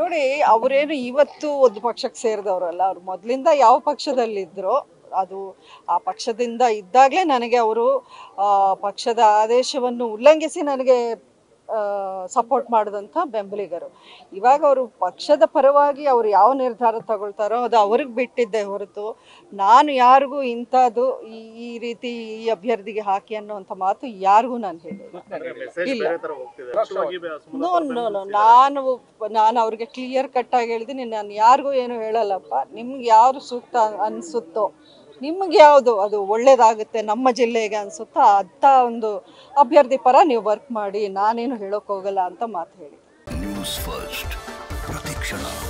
ನೋಡಿ ಅವರೇನು ಇವತ್ತು ಒಂದು ಪಕ್ಷಕ್ಕೆ ಸೇರಿದವರಲ್ಲ, ಅವರು ಮೊದಲಿಂದ ಯಾವ ಪಕ್ಷದಲ್ಲಿ ಇದ್ದರು ಅದು ಆ ಪಕ್ಷದಿಂದ ಇದ್ದಾಗಲೇ ನನಗೆ ಅವರು ಪಕ್ಷದ ಆದೇಶವನ್ನು ಉಲ್ಲಂಘಿಸಿ ನನಗೆ ಸಪೋರ್ಟ್ ಮಾಡಿದಂಥ ಬೆಂಬಲಿಗರು. ಇವಾಗ ಅವರು ಪಕ್ಷದ ಪರವಾಗಿ ಅವರು ಯಾವ ನಿರ್ಧಾರ ತಗೊಳ್ತಾರೋ ಅದು ಅವ್ರಿಗೆ ಬಿಟ್ಟಿದ್ದೆ ಹೊರತು ನಾನು ಯಾರಿಗೂ ಇಂಥದ್ದು ಈ ರೀತಿ ಈ ಅಭ್ಯರ್ಥಿಗೆ ಹಾಕಿ ಅನ್ನೋವಂಥ ಮಾತು ಯಾರಿಗೂ ನಾನು ಹೇಳಿಲ್ಲ. ನಾನು ಅವ್ರಿಗೆ ಕ್ಲಿಯರ್ ಕಟ್ ಆಗಿ ಹೇಳಿದ್ದೀನಿ, ನಾನು ಯಾರಿಗೂ ಏನು ಹೇಳಲ್ಲಪ್ಪ, ನಿಮ್ಗೆ ಯಾರು ಸೂಕ್ತ ಅನಿಸುತ್ತೋ, ನಿಮ್ಗೆ ಯಾವುದು ಅದು ಒಳ್ಳೇದಾಗುತ್ತೆ ನಮ್ಮ ಜಿಲ್ಲೆಗೆ ಅನ್ಸುತ್ತಾ ಅಂಥ ಒಂದು ಅಭ್ಯರ್ಥಿ ಪರ ನೀವು ವರ್ಕ್ ಮಾಡಿ, ನಾನೇನು ಹೇಳೋಕ್ಕೋಗಲ್ಲ ಅಂತ ಮಾತು ಹೇಳಿ.